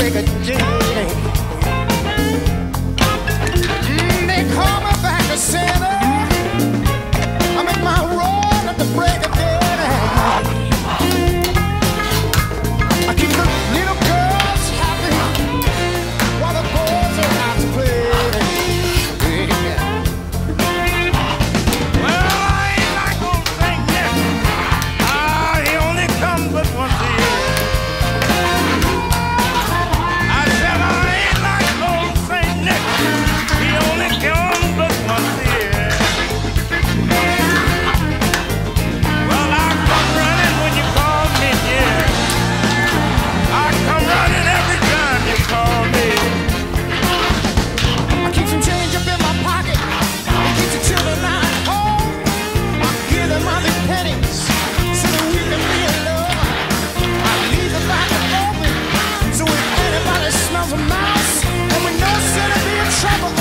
break of day. They call me back a sinner. I'm in my road at the break of day. I keep the little girls happy while the boys are out to play. Well, I ain't not gonna think this. Ah, he only comes but once a year. Trouble.